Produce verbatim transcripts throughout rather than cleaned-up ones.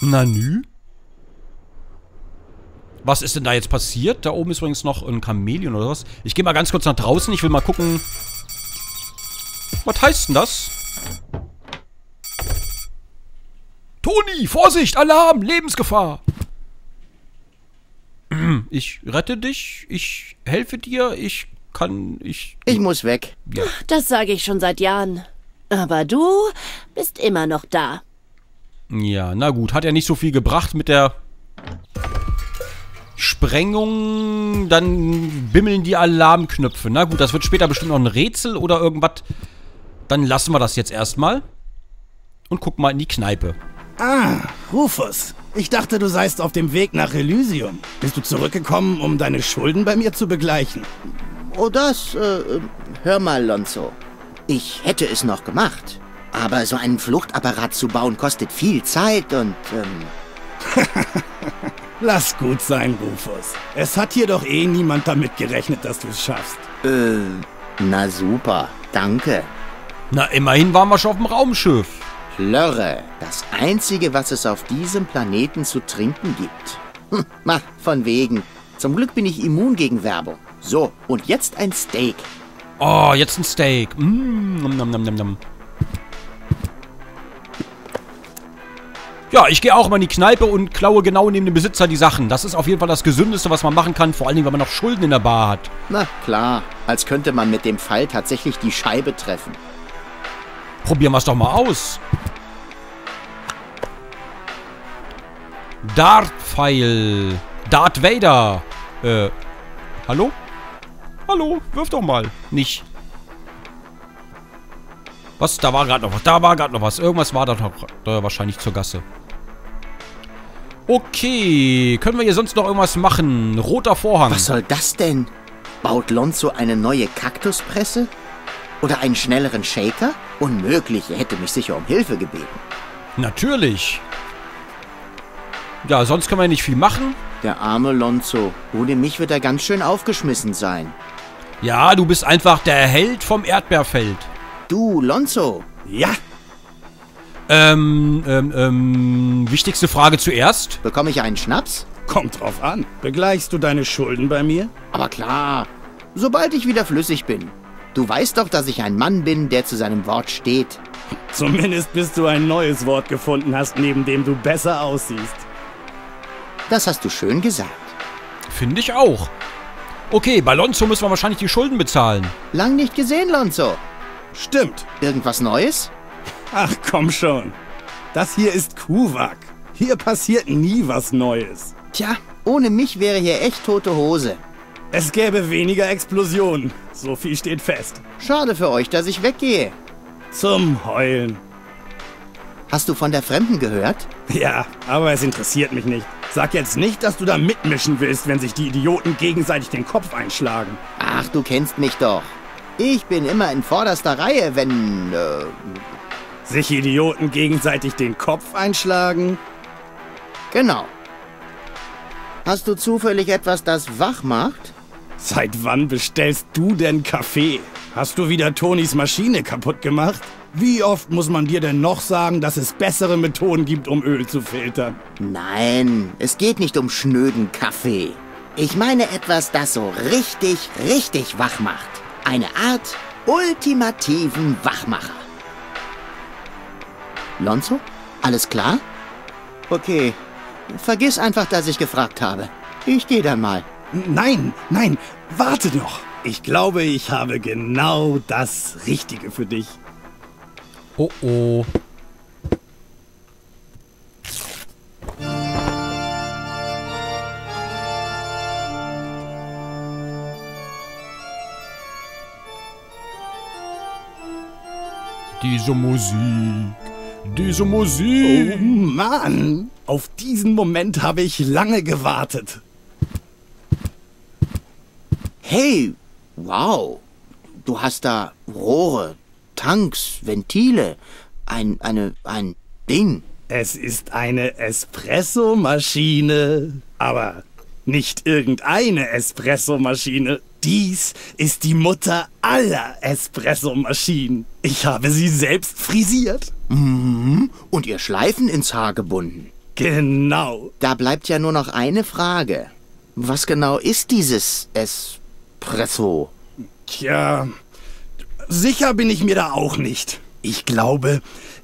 Na nü? Was ist denn da jetzt passiert? Da oben ist übrigens noch ein Chamäleon oder was. Ich gehe mal ganz kurz nach draußen. Ich will mal gucken. Was heißt denn das? Toni, Vorsicht, Alarm, Lebensgefahr. Ich rette dich, ich helfe dir, ich kann, ich... Ich muss weg. Ja. Das sage ich schon seit Jahren. Aber du bist immer noch da. Ja, na gut, hat ja nicht so viel gebracht mit der Sprengung. Dann bimmeln die Alarmknöpfe. Na gut, das wird später bestimmt noch ein Rätsel oder irgendwas. Dann lassen wir das jetzt erstmal und gucken mal in die Kneipe. Ah, Rufus. Ich dachte, du seist auf dem Weg nach Elysium. Bist du zurückgekommen, um deine Schulden bei mir zu begleichen? Oh, das, äh, hör mal, Lonzo. Ich hätte es noch gemacht. Aber so einen Fluchtapparat zu bauen, kostet viel Zeit und, ähm... Lass gut sein, Rufus. Es hat hier doch eh niemand damit gerechnet, dass du es schaffst. Äh, na super, danke. Na, immerhin waren wir schon auf dem Raumschiff. Lörre, das Einzige, was es auf diesem Planeten zu trinken gibt. Hm, mach, von wegen. Zum Glück bin ich immun gegen Werbung. So, und jetzt ein Steak. Oh, jetzt ein Steak. Mm, nom, nom, nom, nom, nom. Ja, ich gehe auch mal in die Kneipe und klaue genau neben dem Besitzer die Sachen. Das ist auf jeden Fall das Gesündeste, was man machen kann. Vor allen Dingen, wenn man noch Schulden in der Bar hat. Na klar, als könnte man mit dem Fall tatsächlich die Scheibe treffen. Probieren wir es doch mal aus. Dartpfeil. Darth Vader. Äh, hallo? Hallo, wirf doch mal. Nicht. Was? Da war gerade noch was. Da war gerade noch was. Irgendwas war da noch. Da wahrscheinlich zur Gasse. Okay. Können wir hier sonst noch irgendwas machen? Roter Vorhang. Was soll das denn? Baut Lonzo eine neue Kaktuspresse? Oder einen schnelleren Shaker? Unmöglich, er hätte mich sicher um Hilfe gebeten. Natürlich. Ja, sonst können wir nicht viel machen. Der arme Lonzo. Ohne mich wird er ganz schön aufgeschmissen sein. Ja, du bist einfach der Held vom Erdbeerfeld. Du, Lonzo. Ja. Ähm, ähm, ähm, wichtigste Frage zuerst. Bekomme ich einen Schnaps? Kommt drauf an. Begleichst du deine Schulden bei mir? Aber klar. Sobald ich wieder flüssig bin. Du weißt doch, dass ich ein Mann bin, der zu seinem Wort steht. Zumindest bis du ein neues Wort gefunden hast, neben dem du besser aussiehst. Das hast du schön gesagt. Finde ich auch. Okay, bei Lonzo müssen wir wahrscheinlich die Schulden bezahlen. Lang nicht gesehen, Lonzo. Stimmt. Irgendwas Neues? Ach, komm schon. Das hier ist Kuwak. Hier passiert nie was Neues. Tja, ohne mich wäre hier echt tote Hose. Es gäbe weniger Explosionen. So viel steht fest. Schade für euch, dass ich weggehe. Zum Heulen. Hast du von der Fremden gehört? Ja, aber es interessiert mich nicht. Sag jetzt nicht, dass du da mitmischen willst, wenn sich die Idioten gegenseitig den Kopf einschlagen. Ach, du kennst mich doch. Ich bin immer in vorderster Reihe, wenn... Äh sich Idioten gegenseitig den Kopf einschlagen? Genau. Hast du zufällig etwas, das wach macht? Seit wann bestellst du denn Kaffee? Hast du wieder Tonis Maschine kaputt gemacht? Wie oft muss man dir denn noch sagen, dass es bessere Methoden gibt, um Öl zu filtern? Nein, es geht nicht um schnöden Kaffee. Ich meine etwas, das so richtig, richtig wach macht. Eine Art ultimativen Wachmacher. Lonzo? Alles klar? Okay, vergiss einfach, dass ich gefragt habe. Ich gehe dann mal. Nein, nein, warte doch. Ich glaube, ich habe genau das Richtige für dich. Oh oh. Diese Musik, diese Musik. Oh Mann, auf diesen Moment habe ich lange gewartet. Hey, wow, du hast da Rohre, Tanks, Ventile, ein, eine, ein Ding. Es ist eine Espressomaschine, aber nicht irgendeine Espressomaschine. Dies ist die Mutter aller Espressomaschinen. Ich habe sie selbst frisiert. Mhm. Und ihr Schleifen ins Haar gebunden. Genau. Da bleibt ja nur noch eine Frage. Was genau ist dieses Espresso? Tja, sicher bin ich mir da auch nicht. Ich glaube,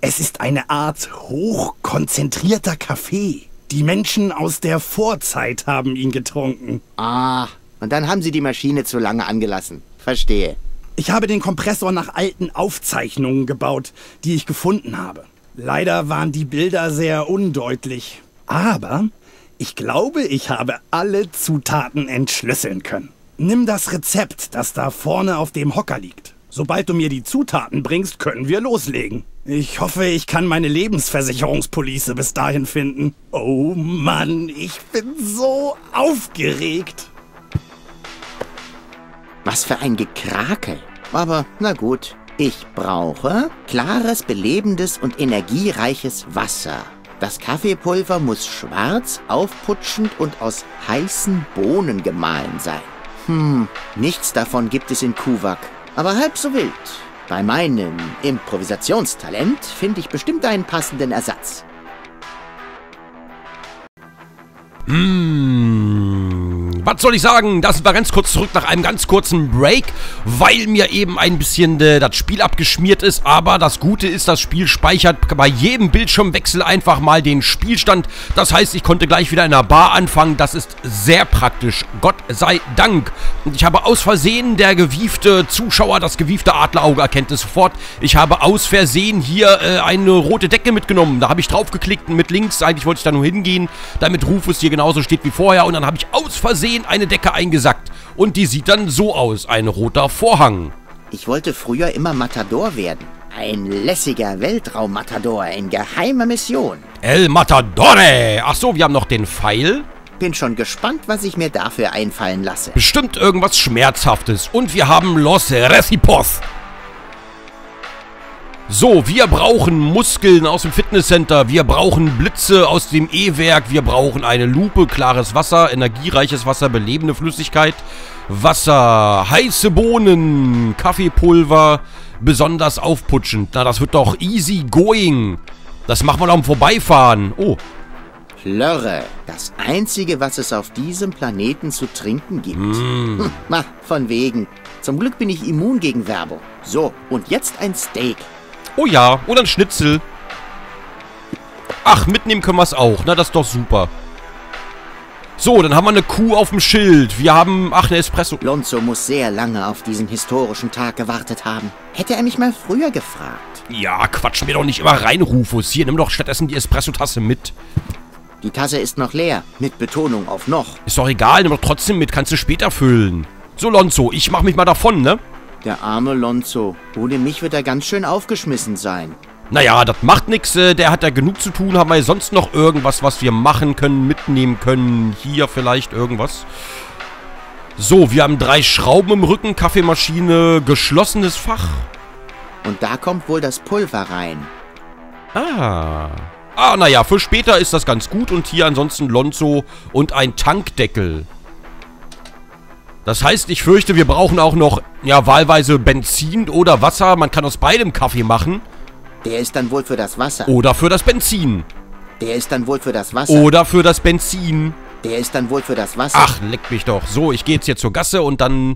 es ist eine Art hochkonzentrierter Kaffee. Die Menschen aus der Vorzeit haben ihn getrunken. Ah, und dann haben sie die Maschine zu lange angelassen. Verstehe. Ich habe den Kompressor nach alten Aufzeichnungen gebaut, die ich gefunden habe. Leider waren die Bilder sehr undeutlich. Aber ich glaube, ich habe alle Zutaten entschlüsseln können. Nimm das Rezept, das da vorne auf dem Hocker liegt. Sobald du mir die Zutaten bringst, können wir loslegen. Ich hoffe, ich kann meine Lebensversicherungspolice bis dahin finden. Oh Mann, ich bin so aufgeregt. Was für ein Gekrakel. Aber na gut, ich brauche klares, belebendes und energiereiches Wasser. Das Kaffeepulver muss schwarz, aufputschend und aus heißen Bohnen gemahlen sein. Hm, nichts davon gibt es in Kuwak. Aber halb so wild. Bei meinem Improvisationstalent finde ich bestimmt einen passenden Ersatz. Hm, was soll ich sagen? Das war ganz kurz zurück nach einem ganz kurzen Break, weil mir eben ein bisschen äh, das Spiel abgeschmiert ist. Aber das Gute ist, das Spiel speichert bei jedem Bildschirmwechsel einfach mal den Spielstand. Das heißt, ich konnte gleich wieder in der Bar anfangen. Das ist sehr praktisch. Gott sei Dank. Und ich habe aus Versehen, der gewiefte Zuschauer, das gewiefte Adlerauge erkennt es sofort. Ich habe aus Versehen hier äh, eine rote Decke mitgenommen. Da habe ich draufgeklickt mit links. Eigentlich wollte ich da nur hingehen, damit Rufus hier genauso steht wie vorher, und dann habe ich aus Versehen eine Decke eingesackt. Und die sieht dann so aus, ein roter Vorhang. Ich wollte früher immer Matador werden. Ein lässiger Weltraum-Matador in geheimer Mission. El Matadore! Ach so, wir haben noch den Pfeil. Bin schon gespannt, was ich mir dafür einfallen lasse. Bestimmt irgendwas Schmerzhaftes. Und wir haben Los Recipos. So, wir brauchen Muskeln aus dem Fitnesscenter, wir brauchen Blitze aus dem E-Werk, wir brauchen eine Lupe, klares Wasser, energiereiches Wasser, belebende Flüssigkeit, Wasser, heiße Bohnen, Kaffeepulver, besonders aufputschend. Na, das wird doch easy going. Das macht man auch im Vorbeifahren. Oh. Plörre, das einzige, was es auf diesem Planeten zu trinken gibt. Mm. Hm, na, von wegen. Zum Glück bin ich immun gegen Werbung. So, und jetzt ein Steak. Oh ja, oder ein Schnitzel. Ach, mitnehmen können wir es auch. Na, das ist doch super. So, dann haben wir eine Kuh auf dem Schild. Wir haben... Ach, eine Espresso. Lonzo muss sehr lange auf diesen historischen Tag gewartet haben. Hätte er mich mal früher gefragt. Ja, quatsch mir doch nicht immer rein, Rufus. Hier, nimm doch stattdessen die Espresso-Tasse mit. Die Tasse ist noch leer. Mit Betonung auf noch. Ist doch egal, nimm doch trotzdem mit. Kannst du später füllen. So, Lonzo, ich mach mich mal davon, ne? Der arme Lonzo. Ohne mich wird er ganz schön aufgeschmissen sein. Naja, das macht nichts. Der hat ja genug zu tun. Haben wir sonst noch irgendwas, was wir machen können, mitnehmen können? Hier vielleicht irgendwas. So, wir haben drei Schrauben im Rücken, Kaffeemaschine, geschlossenes Fach. Und da kommt wohl das Pulver rein. Ah. Ah, naja, für später ist das ganz gut. Und hier ansonsten Lonzo und ein Tankdeckel. Das heißt, ich fürchte, wir brauchen auch noch, ja, wahlweise Benzin oder Wasser. Man kann aus beidem Kaffee machen. Der ist dann wohl für das Wasser. Oder für das Benzin. Der ist dann wohl für das Wasser. Oder für das Benzin. Der ist dann wohl für das Wasser. Ach, leck mich doch. So, ich gehe jetzt hier zur Gasse und dann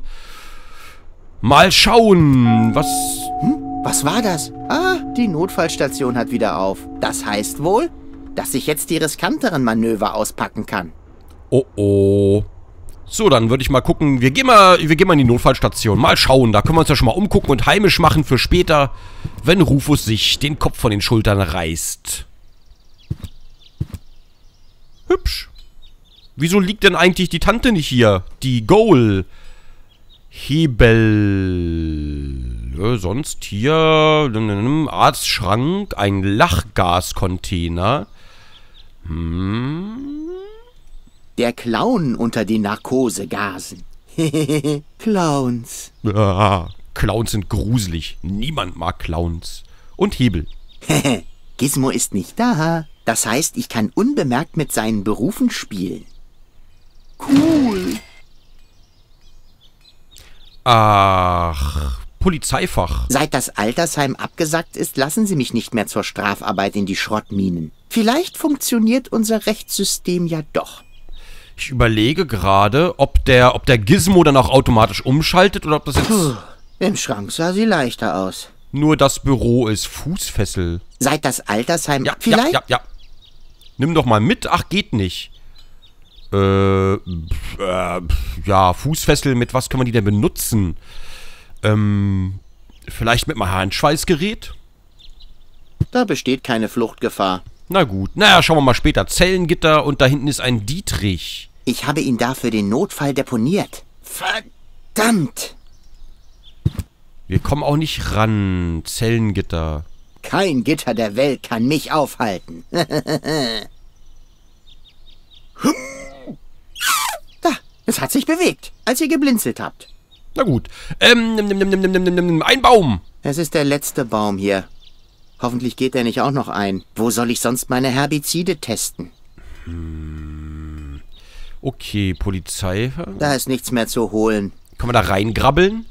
mal schauen, was... Hm? Was war das? Ah, die Notfallstation hat wieder auf. Das heißt wohl, dass ich jetzt die riskanteren Manöver auspacken kann. Oh, oh. So, dann würde ich mal gucken. Wir gehen mal, wir gehen mal in die Notfallstation. Mal schauen. Da können wir uns ja schon mal umgucken und heimisch machen für später, wenn Rufus sich den Kopf von den Schultern reißt. Hübsch. Wieso liegt denn eigentlich die Tante nicht hier? Die Goal. Hebel. Sonst hier. Arztschrank. Ein Lachgascontainer. Hm. Der Clown unter die Narkosegasen. Clowns. Ah, Clowns sind gruselig. Niemand mag Clowns. Und Hebel. Gizmo ist nicht da. Das heißt, ich kann unbemerkt mit seinen Berufen spielen. Cool. Ach, Polizeifach. Seit das Altersheim abgesackt ist, lassen sie mich nicht mehr zur Strafarbeit in die Schrottminen. Vielleicht funktioniert unser Rechtssystem ja doch. Ich überlege gerade, ob der, ob der Gizmo dann auch automatisch umschaltet oder ob das jetzt... Puh, im Schrank sah sie leichter aus. Nur das Büro ist Fußfessel. Seit das Altersheim... Ja, vielleicht? Ja, ja, ja. Nimm doch mal mit. Ach, geht nicht. Äh, pf, äh pf, ja, Fußfessel, mit was können wir die denn benutzen? Ähm, vielleicht mit meinem Handschweißgerät? Da besteht keine Fluchtgefahr. Na gut, naja, schauen wir mal später. Zellengitter und da hinten ist ein Dietrich. Ich habe ihn da für den Notfall deponiert. Verdammt! Wir kommen auch nicht ran. Zellengitter. Kein Gitter der Welt kann mich aufhalten. Da, es hat sich bewegt, als ihr geblinzelt habt. Na gut. Ähm, nimm, nimm, nimm, nimm, nimm, nimm, ein Baum. Es ist der letzte Baum hier. Hoffentlich geht er nicht auch noch ein. Wo soll ich sonst meine Herbizide testen? Hm. Okay, Polizei. Da ist nichts mehr zu holen. Kann man da reingrabbeln?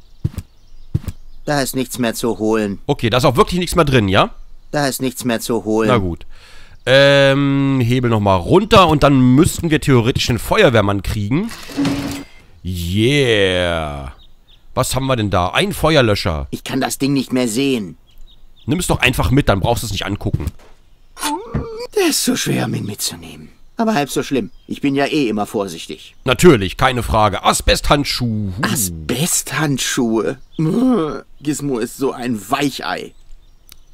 Da ist nichts mehr zu holen. Okay, da ist auch wirklich nichts mehr drin, ja? Da ist nichts mehr zu holen. Na gut. Ähm, Hebel nochmal runter und dann müssten wir theoretisch den Feuerwehrmann kriegen. Yeah. Was haben wir denn da? Ein Feuerlöscher. Ich kann das Ding nicht mehr sehen. Nimm es doch einfach mit, dann brauchst du es nicht angucken. Der ist so schwer, um ihn mitzunehmen. Aber halb so schlimm. Ich bin ja eh immer vorsichtig. Natürlich, keine Frage. Asbesthandschuhe. Asbesthandschuhe. Gizmo ist so ein Weichei.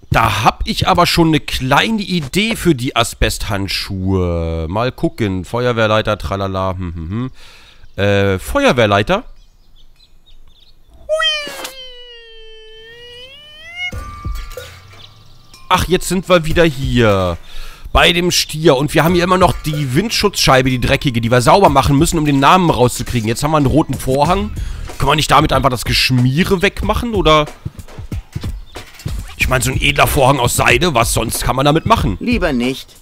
Da hab ich aber schon eine kleine Idee für die Asbesthandschuhe. Mal gucken. Feuerwehrleiter, tralala. Hm, hm, hm. Äh, Feuerwehrleiter? Ach, jetzt sind wir wieder hier. Bei dem Stier. Und wir haben hier immer noch die Windschutzscheibe, die dreckige, die wir sauber machen müssen, um den Namen rauszukriegen. Jetzt haben wir einen roten Vorhang. Können wir nicht damit einfach das Geschmiere wegmachen, oder? Ich meine, so ein edler Vorhang aus Seide, was sonst kann man damit machen? Lieber nicht.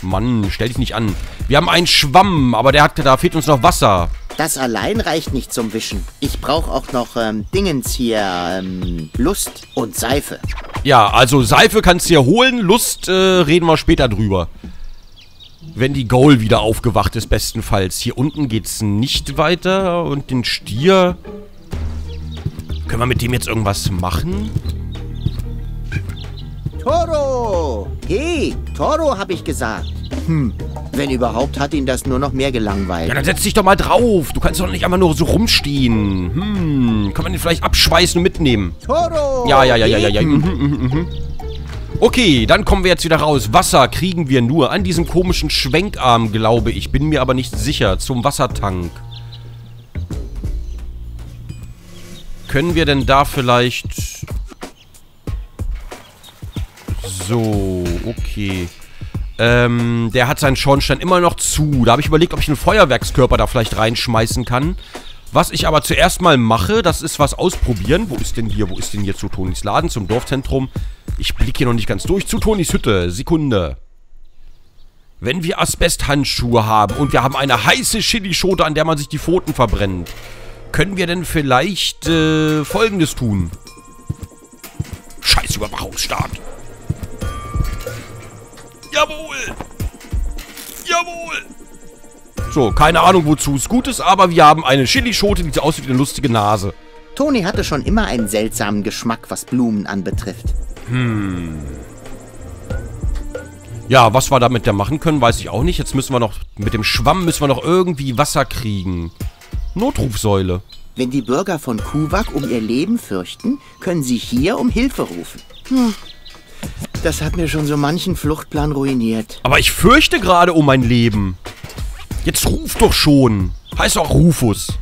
Mann, stell dich nicht an. Wir haben einen Schwamm, aber der hat, da fehlt uns noch Wasser. Das allein reicht nicht zum Wischen. Ich brauche auch noch ähm, Dingens hier, ähm, Lust und Seife. Ja, also Seife kannst du dir holen, Lust äh, reden wir später drüber. Wenn die Goal wieder aufgewacht ist, bestenfalls. Hier unten geht's nicht weiter und den Stier... Können wir mit dem jetzt irgendwas machen? Toro! Hey, Toro, hab ich gesagt. Hm, wenn überhaupt, hat ihn das nur noch mehr gelangweilt. Ja, dann setz dich doch mal drauf. Du kannst doch nicht einfach nur so rumstehen. Hm, kann man den vielleicht abschweißen und mitnehmen? Toro! Ja, ja, ja, ja, ja, ja. Mhm, mhm, mhm. Okay, dann kommen wir jetzt wieder raus. Wasser kriegen wir nur an diesem komischen Schwenkarm, glaube ich. Bin mir aber nicht sicher. Zum Wassertank. Können wir denn da vielleicht... So, okay. Ähm, der hat seinen Schornstein immer noch zu. Da habe ich überlegt, ob ich einen Feuerwerkskörper da vielleicht reinschmeißen kann. Was ich aber zuerst mal mache, das ist was ausprobieren. Wo ist denn hier? Wo ist denn hier zu Tonis Laden, zum Dorfzentrum? Ich blicke hier noch nicht ganz durch. Zu Tonis Hütte. Sekunde. Wenn wir Asbesthandschuhe haben und wir haben eine heiße Chilischote, an der man sich die Pfoten verbrennt, können wir denn vielleicht äh, Folgendes tun? Scheiß Überwachungsstaat. Jawohl! Jawohl! So, keine Ahnung, wozu es gut ist, aber wir haben eine Chilischote, die so aussieht wie eine lustige Nase. Toni hatte schon immer einen seltsamen Geschmack, was Blumen anbetrifft. Hm. Ja, was wir damit da machen können, weiß ich auch nicht. Jetzt müssen wir noch, mit dem Schwamm müssen wir noch irgendwie Wasser kriegen. Notrufsäule. Wenn die Bürger von Kuwak um ihr Leben fürchten, können sie hier um Hilfe rufen. Hm. Das hat mir schon so manchen Fluchtplan ruiniert. Aber ich fürchte gerade um mein Leben. Jetzt ruf doch schon. Heißt auch Rufus.